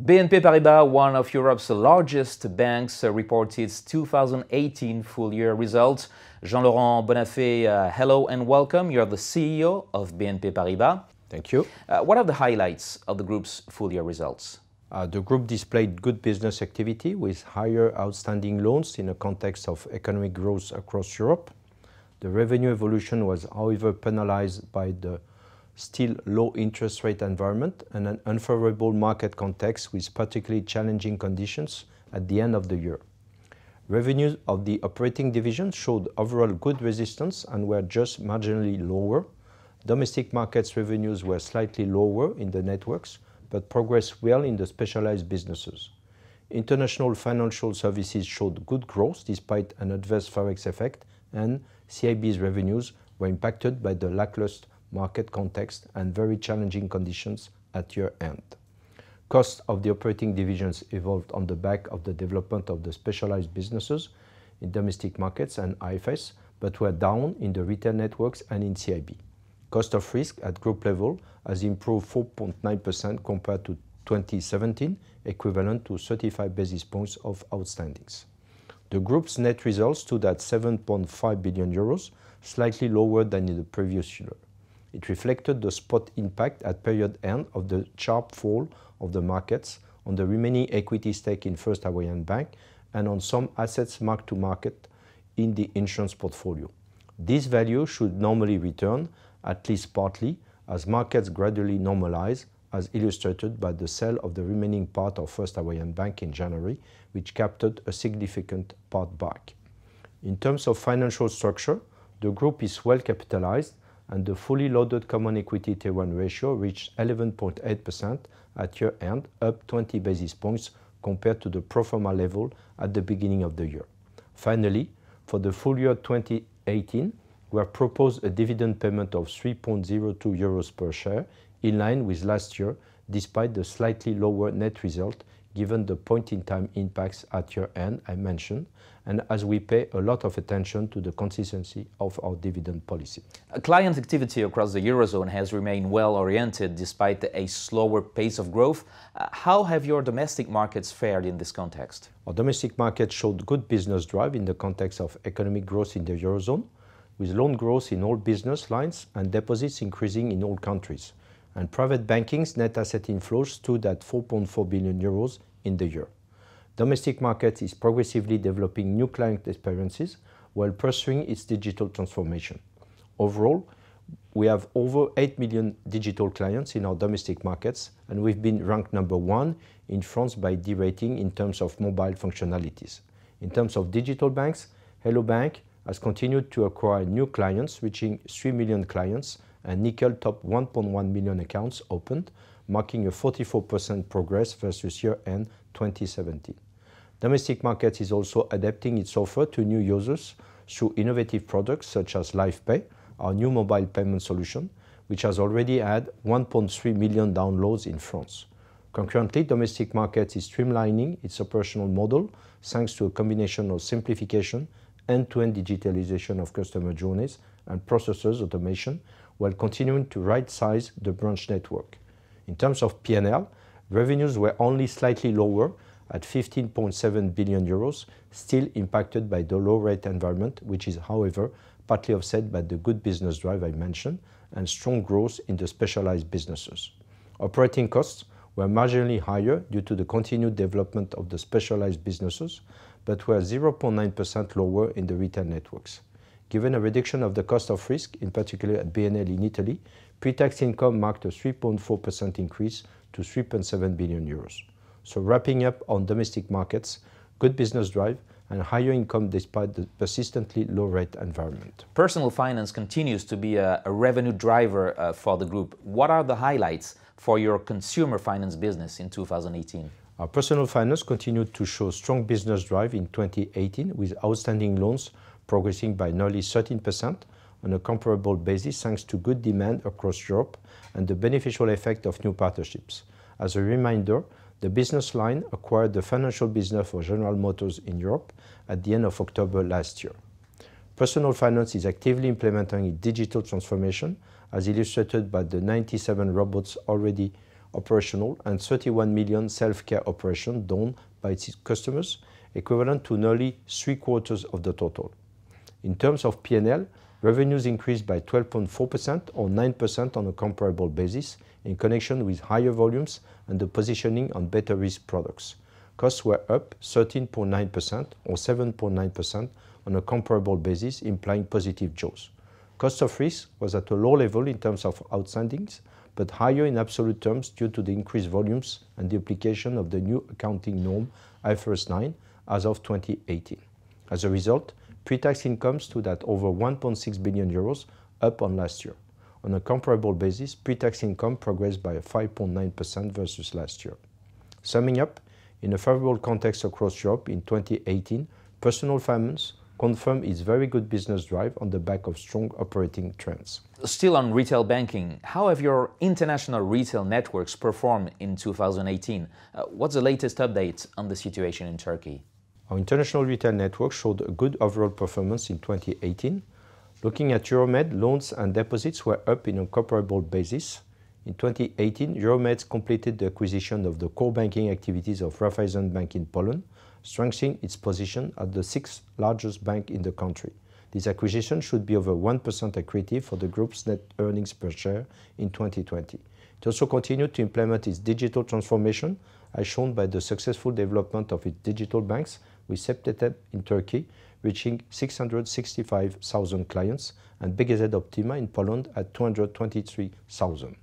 BNP Paribas, one of Europe's largest banks, reports its 2018 full-year results. Jean-Laurent Bonnafé, hello and welcome. You're the CEO of BNP Paribas. Thank you. What are the highlights of the group's full-year results? The group displayed good business activity with higher outstanding loans in a context of economic growth across Europe. The revenue evolution was, however, penalized by the still low interest rate environment and an unfavorable market context with particularly challenging conditions at the end of the year. Revenues of the operating division showed overall good resistance and were just marginally lower. Domestic markets revenues were slightly lower in the networks, but progressed well in the specialized businesses. International financial services showed good growth despite an adverse forex effect, and CIB's revenues were impacted by the lackluster market context and very challenging conditions at year-end. Costs of the operating divisions evolved on the back of the development of the specialized businesses in domestic markets and IFS, but were down in the retail networks and in CIB. Cost of risk at group level has improved 4.9% compared to 2017, equivalent to 35 basis points of outstandings. The group's net results stood at 7.5 billion euros, slightly lower than in the previous year. It reflected the spot impact at period end of the sharp fall of the markets on the remaining equity stake in First Hawaiian Bank and on some assets marked to market in the insurance portfolio. This value should normally return, at least partly, as markets gradually normalize, as illustrated by the sale of the remaining part of First Hawaiian Bank in January, which captured a significant part back. In terms of financial structure, the group is well capitalized and the fully loaded Common Equity Tier 1 ratio reached 11.8% at year-end, up 20 basis points compared to the pro forma level at the beginning of the year. Finally, for the full year 2018, we have proposed a dividend payment of 3.02 euros per share, in line with last year, despite the slightly lower net result, given the point-in-time impacts at year-end I mentioned, and as we pay a lot of attention to the consistency of our dividend policy. Client activity across the Eurozone has remained well-oriented despite a slower pace of growth. How have your domestic markets fared in this context? Our domestic markets showed good business drive in the context of economic growth in the Eurozone, with loan growth in all business lines and deposits increasing in all countries. And private banking's net asset inflows stood at 4.4 billion euros in the year. Domestic markets is progressively developing new client experiences while pursuing its digital transformation. Overall, we have over 8 million digital clients in our domestic markets, and we've been ranked #1 in France by D-rating in terms of mobile functionalities. In terms of digital banks, Hello Bank has continued to acquire new clients, reaching 3 million clients, and Nickel topped 1.1 million accounts opened, marking a 44% progress versus year-end 2017. Domestic markets is also adapting its offer to new users through innovative products such as LifePay, our new mobile payment solution, which has already had 1.3 million downloads in France. Concurrently, domestic markets is streamlining its operational model thanks to a combination of simplification, end-to-end digitalization of customer journeys and processes automation, while continuing to right-size the branch network. In terms of P&L, revenues were only slightly lower at 15.7 billion euros, still impacted by the low-rate environment, which is, however, partly offset by the good business drive I mentioned and strong growth in the specialized businesses. Operating costs were marginally higher due to the continued development of the specialized businesses, but were 0.9% lower in the retail networks. Given a reduction of the cost of risk, in particular at BNL in Italy, pre-tax income marked a 3.4% increase to 3.7 billion euros. So wrapping up on domestic markets, good business drive and higher income despite the persistently low-rate environment. Personal finance continues to be a revenue driver for the group. What are the highlights for your consumer finance business in 2018? Our personal finance continued to show strong business drive in 2018, with outstanding loans progressing by nearly 13% on a comparable basis thanks to good demand across Europe and the beneficial effect of new partnerships. As a reminder, the business line acquired the financial business for General Motors in Europe at the end of October last year. Personal finance is actively implementing its digital transformation, as illustrated by the 97 robots already operational and 31 million self-care operations done by its customers, equivalent to nearly 3/4 of the total. In terms of P&L, revenues increased by 12.4% or 9% on a comparable basis in connection with higher volumes and the positioning on better risk products. Costs were up 13.9% or 7.9% on a comparable basis, implying positive jaws. Cost of risk was at a low level in terms of outstandings, but higher in absolute terms due to the increased volumes and the application of the new accounting norm IFRS 9 as of 2018. As a result, pre-tax income stood at over 1.6 billion euros, up on last year. On a comparable basis, pre-tax income progressed by 5.9% versus last year. Summing up, in a favorable context across Europe in 2018, personal finance confirmed its very good business drive on the back of strong operating trends. Still on retail banking, how have your international retail networks performed in 2018? What's the latest update on the situation in Turkey? Our international retail network showed a good overall performance in 2018. Looking at Euromed, loans and deposits were up in a comparable basis. In 2018, Euromed completed the acquisition of the core banking activities of Raiffeisen Bank in Poland, strengthening its position as the 6th largest bank in the country. This acquisition should be over 1% accretive for the group's net earnings per share in 2020. It also continued to implement its digital transformation, as shown by the successful development of its digital banks with September in Turkey, reaching 665,000 clients, and BGZ Optima in Poland at 223,000.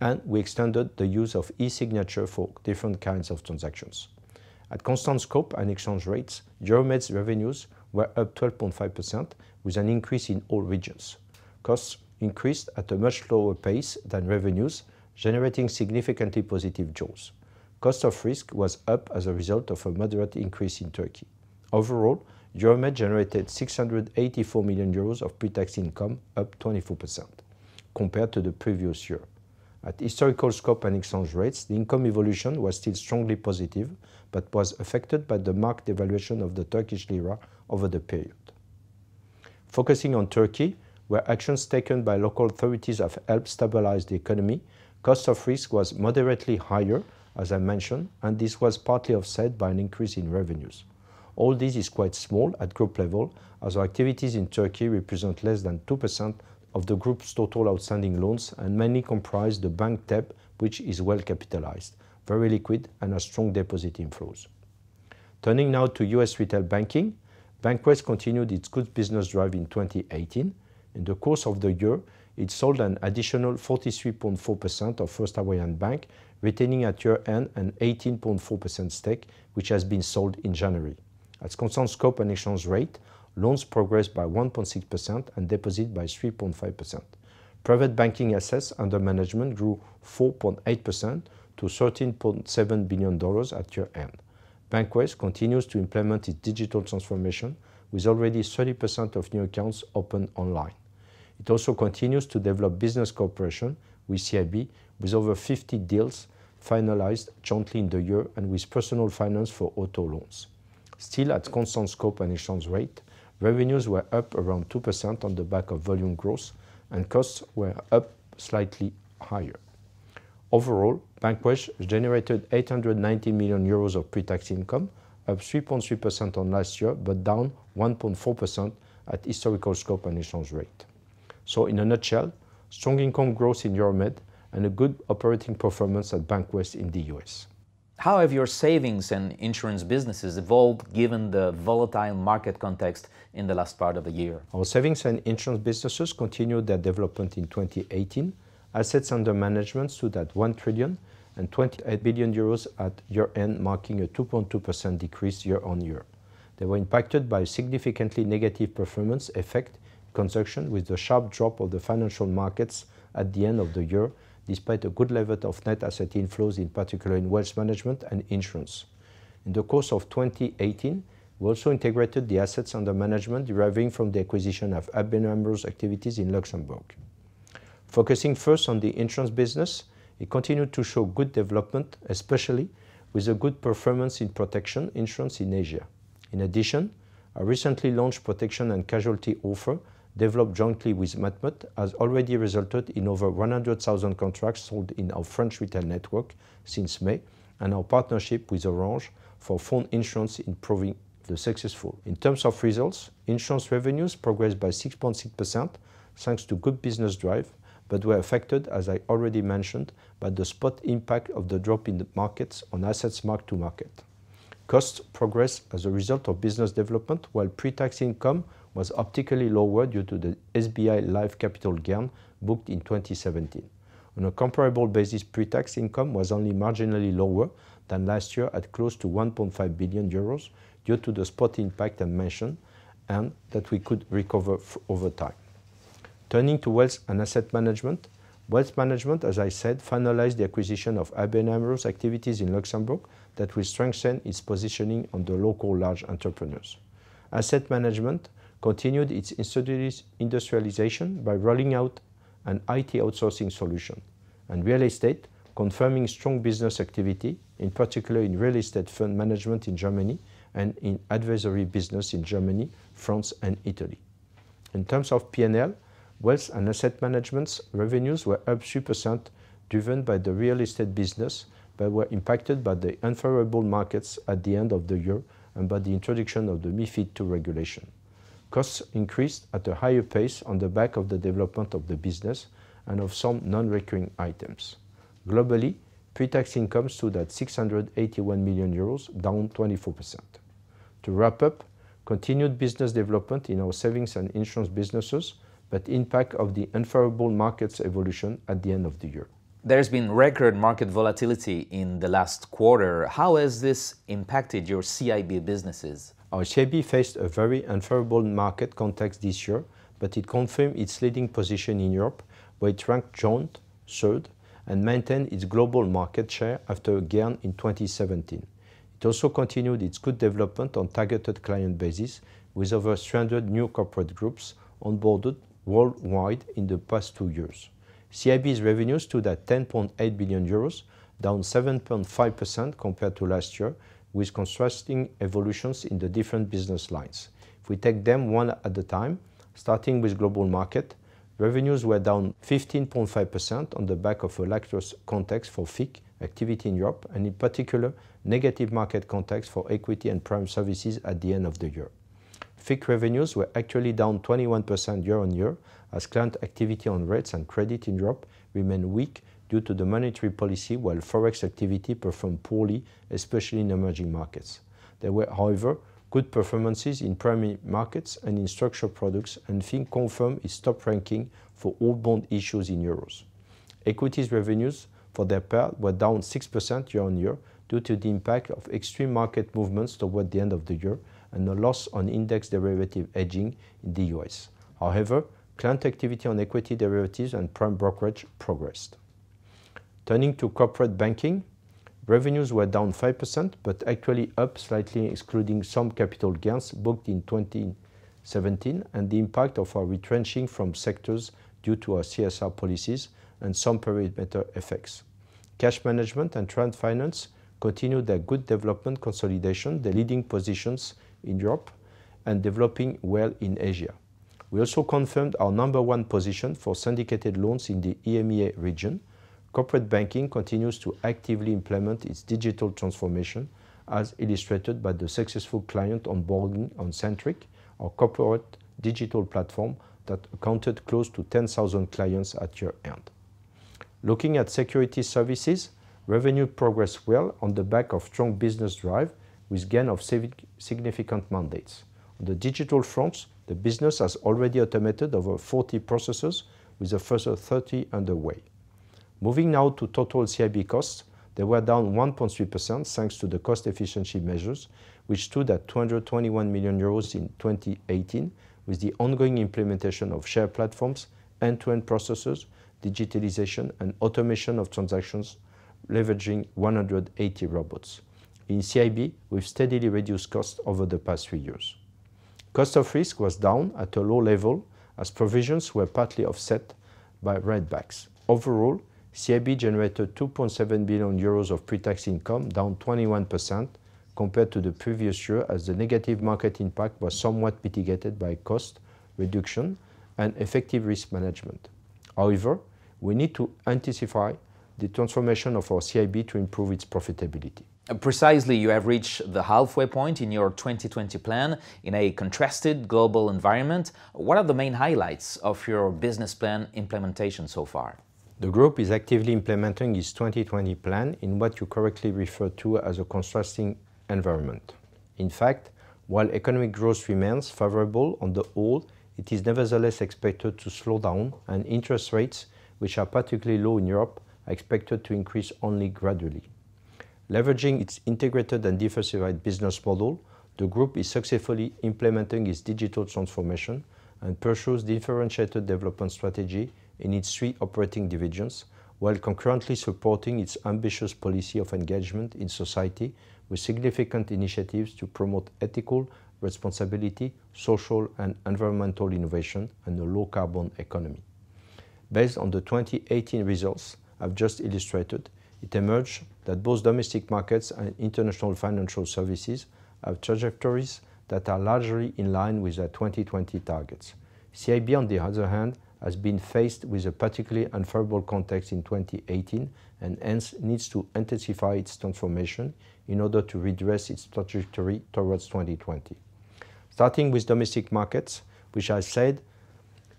And we extended the use of e-signature for different kinds of transactions. At constant scope and exchange rates, Euromed's revenues were up 12.5% with an increase in all regions. Costs increased at a much lower pace than revenues, generating significantly positive jaws. Cost of risk was up as a result of a moderate increase in Turkey. Overall, Euromed generated 684 million euros of pre-tax income, up 24% compared to the previous year. At historical scope and exchange rates, the income evolution was still strongly positive, but was affected by the marked devaluation of the Turkish lira over the period. Focusing on Turkey, where actions taken by local authorities have helped stabilize the economy, cost of risk was moderately higher, as I mentioned, and this was partly offset by an increase in revenues. All this is quite small at group level, as our activities in Turkey represent less than 2% of the group's total outstanding loans and mainly comprise the bank debt, which is well capitalized, very liquid and has strong deposit inflows. Turning now to US retail banking, Bankwest continued its good business drive in 2018. In the course of the year, it sold an additional 43.4% of First Hawaiian Bank, retaining at year-end an 18.4% stake, which has been sold in January. At constant scope and exchange rate, loans progressed by 1.6% and deposits by 3.5%. Private banking assets under management grew 4.8% to $13.7 billion at year-end. Bankwest continues to implement its digital transformation with already 30% of new accounts opened online. It also continues to develop business cooperation with CIB with over 50 deals finalized jointly in the year and with personal finance for auto loans. Still at constant scope and exchange rate, revenues were up around 2% on the back of volume growth, and costs were up slightly higher. Overall, Bankwest generated 890 million euros of pre-tax income, up 3.3% on last year, but down 1.4% at historical scope and exchange rate. So in a nutshell, strong income growth in Euromed and a good operating performance at Bankwest in the US. How have your savings and insurance businesses evolved given the volatile market context in the last part of the year? Our savings and insurance businesses continued their development in 2018. Assets under management stood at 1 trillion and 28 billion euros at year-end, marking a 2.2% decrease year-on-year. They were impacted by a significantly negative performance effect in conjunction with the sharp drop of the financial markets at the end of the year, despite a good level of net asset inflows, in particular in wealth management and insurance. In the course of 2018, we also integrated the assets under management deriving from the acquisition of ABN AMRO's activities in Luxembourg. Focusing first on the insurance business, it continued to show good development, especially with a good performance in protection insurance in Asia. In addition, a recently launched protection and casualty offer developed jointly with MatMUT, has already resulted in over 100,000 contracts sold in our French retail network since May, and our partnership with Orange for phone insurance in proving the successful. In terms of results, insurance revenues progressed by 6.6% thanks to good business drive, but were affected, as I already mentioned, by the spot impact of the drop in the markets on assets marked to market. Costs progressed as a result of business development, while pre-tax income was optically lower due to the SBI Life capital gain booked in 2017. On a comparable basis, pre-tax income was only marginally lower than last year at close to 1.5 billion euros due to the spot impact I mentioned and that we could recover over time. Turning to wealth and asset management, wealth management, as I said, finalized the acquisition of ABN AMRO's activities in Luxembourg that will strengthen its positioning on the local large entrepreneurs. Asset management continued its industrialization by rolling out an IT outsourcing solution, and real estate, confirming strong business activity, in particular in real estate fund management in Germany and in advisory business in Germany, France and Italy. In terms of P&L, wealth and asset management's revenues were up 3%, driven by the real estate business, but were impacted by the unfavorable markets at the end of the year and by the introduction of the MIFID II regulation. Costs increased at a higher pace on the back of the development of the business and of some non-recurring items. Globally, pre-tax income stood at 681 million euros, down 24%. To wrap up, continued business development in our savings and insurance businesses, but impact of the unfavorable markets evolution at the end of the year. There's been record market volatility in the last quarter. How has this impacted your CIB businesses? Our CIB faced a very unfavorable market context this year, but it confirmed its leading position in Europe, where it ranked joint, third, and maintained its global market share after a gain in 2017. It also continued its good development on targeted client basis, with over 300 new corporate groups onboarded worldwide in the past 2 years. CIB's revenues stood at 10.8 billion euros, down 7.5% compared to last year, with contrasting evolutions in the different business lines. If we take them one at a time, starting with global market, revenues were down 15.5% on the back of a lackluster context for FIC activity in Europe, and in particular, negative market context for equity and prime services at the end of the year. FIC revenues were actually down 21% year-on-year, as client activity on rates and credit in Europe remained weak due to the monetary policy, while forex activity performed poorly, especially in emerging markets. There were, however, good performances in primary markets and in structured products, and FIC confirmed its top ranking for all bond issues in euros. Equities revenues, for their part, were down 6% year-on-year due to the impact of extreme market movements toward the end of the year, and a loss on index derivative hedging in the US. However, client activity on equity derivatives and prime brokerage progressed. Turning to corporate banking, revenues were down 5%, but actually up slightly, excluding some capital gains booked in 2017 and the impact of our retrenching from sectors due to our CSR policies and some perimeter effects. Cash management and trade finance continued their good development consolidation, the leading positions in Europe and developing well in Asia. We also confirmed our number one position for syndicated loans in the EMEA region. Corporate banking continues to actively implement its digital transformation, as illustrated by the successful client onboarding on Centric, our corporate digital platform that accounted close to 10,000 clients at year-end. Looking at security services, revenue progressed well on the back of strong business drive, with gain of significant mandates. On the digital front, the business has already automated over 40 processes, with a further 30 underway. Moving now to total CIB costs, they were down 1.3% thanks to the cost efficiency measures, which stood at 221 million euros in 2018, with the ongoing implementation of shared platforms, end-to-end processes, digitalization and automation of transactions, leveraging 180 robots. In CIB, we've steadily reduced costs over the past 3 years. Cost of risk was down at a low level, as provisions were partly offset by write-backs. Overall, CIB generated 2.7 billion euros of pre-tax income, down 21% compared to the previous year, as the negative market impact was somewhat mitigated by cost reduction and effective risk management. However, we need to anticipate the transformation of our CIB to improve its profitability. Precisely, you have reached the halfway point in your 2020 plan in a contrasted global environment. What are the main highlights of your business plan implementation so far? The group is actively implementing its 2020 plan in what you correctly refer to as a contrasting environment. In fact, while economic growth remains favorable on the whole, it is nevertheless expected to slow down, and interest rates, which are particularly low in Europe, are expected to increase only gradually. Leveraging its integrated and diversified business model, the group is successfully implementing its digital transformation and pursues differentiated development strategy in its three operating divisions, while concurrently supporting its ambitious policy of engagement in society with significant initiatives to promote ethical responsibility, social and environmental innovation, and a low-carbon economy. Based on the 2018 results I've just illustrated, it emerged that both domestic markets and international financial services have trajectories that are largely in line with their 2020 targets. CIB, on the other hand, has been faced with a particularly unfavorable context in 2018 and hence needs to intensify its transformation in order to redress its trajectory towards 2020. Starting with domestic markets, which I said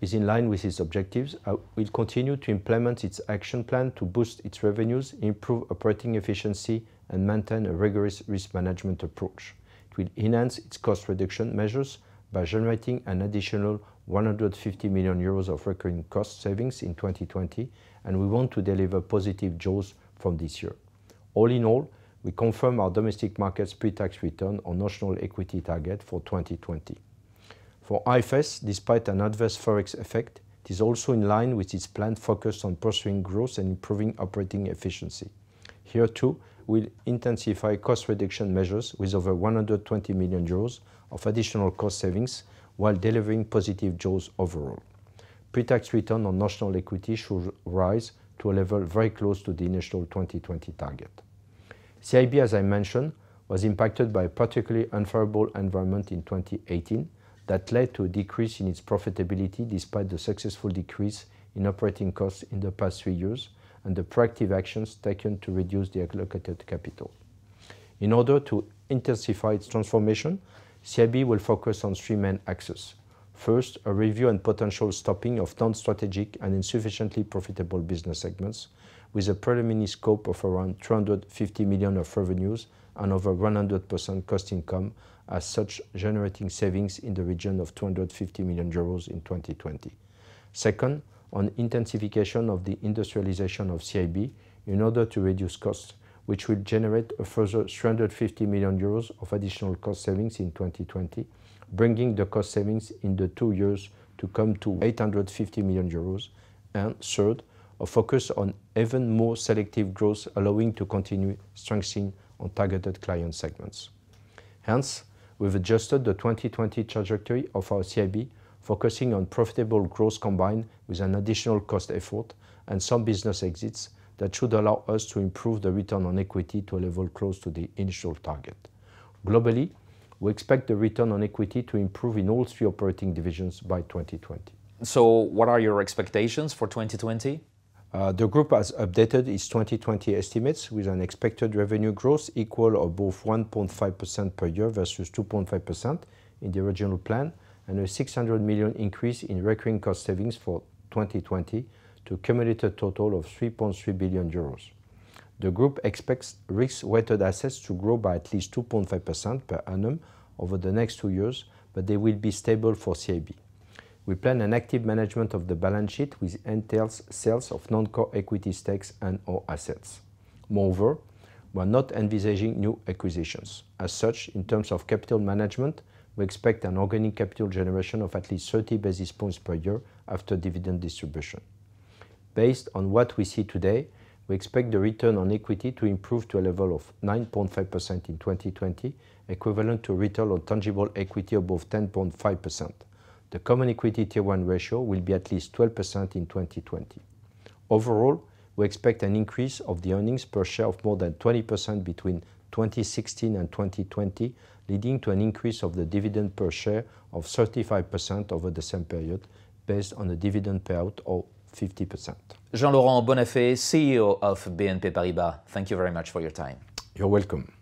is in line with its objectives, it will continue to implement its action plan to boost its revenues, improve operating efficiency, and maintain a rigorous risk management approach. It will enhance its cost reduction measures by generating an additional 150 million euros of recurring cost savings in 2020, and we want to deliver positive jaws from this year. All in all, we confirm our domestic markets pre-tax return on notional equity target for 2020. For IFS, despite an adverse forex effect, it is also in line with its plan focused on pursuing growth and improving operating efficiency. Here too, we'll intensify cost reduction measures with over 120 million euros of additional cost savings while delivering positive jaws overall. Pre-tax return on notional equity should rise to a level very close to the initial 2020 target. CIB, as I mentioned, was impacted by a particularly unfavorable environment in 2018 that led to a decrease in its profitability despite the successful decrease in operating costs in the past 3 years and the proactive actions taken to reduce the allocated capital. In order to intensify its transformation, CIB will focus on three main axes. First, a review and potential stopping of non-strategic and insufficiently profitable business segments, with a preliminary scope of around 350 million of revenues and over 100% cost income, as such generating savings in the region of 250 million euros in 2020. Second, on intensification of the industrialization of CIB in order to reduce costs, which will generate a further 350 million euros of additional cost savings in 2020, bringing the cost savings in the 2 years to come to 850 million euros. And third, a focus on even more selective growth, allowing to continue strengthening on targeted client segments. Hence, we've adjusted the 2020 trajectory of our CIB, focusing on profitable growth combined with an additional cost effort and some business exits that should allow us to improve the return on equity to a level close to the initial target. Globally, we expect the return on equity to improve in all three operating divisions by 2020. So what are your expectations for 2020? The group has updated its 2020 estimates with an expected revenue growth equal or above 1.5% per year versus 2.5% in the original plan, and a 600 million increase in recurring cost savings for 2020 to accumulate a total of 3.3 billion euros. The group expects risk-weighted assets to grow by at least 2.5% per annum over the next 2 years, but they will be stable for CIB. We plan an active management of the balance sheet which entails sales of non-core equity stakes and/or assets. Moreover, we are not envisaging new acquisitions. As such, in terms of capital management, we expect an organic capital generation of at least 30 basis points per year after dividend distribution. Based on what we see today, we expect the return on equity to improve to a level of 9.5% in 2020, equivalent to return on tangible equity above 10.5%. The Common Equity Tier 1 ratio will be at least 12% in 2020. Overall, we expect an increase of the earnings per share of more than 20% between 2016 and 2020, leading to an increase of the dividend per share of 35% over the same period, based on a dividend payout of 50%. Jean-Laurent Bonnafé, CEO of BNP Paribas, thank you very much for your time. You're welcome.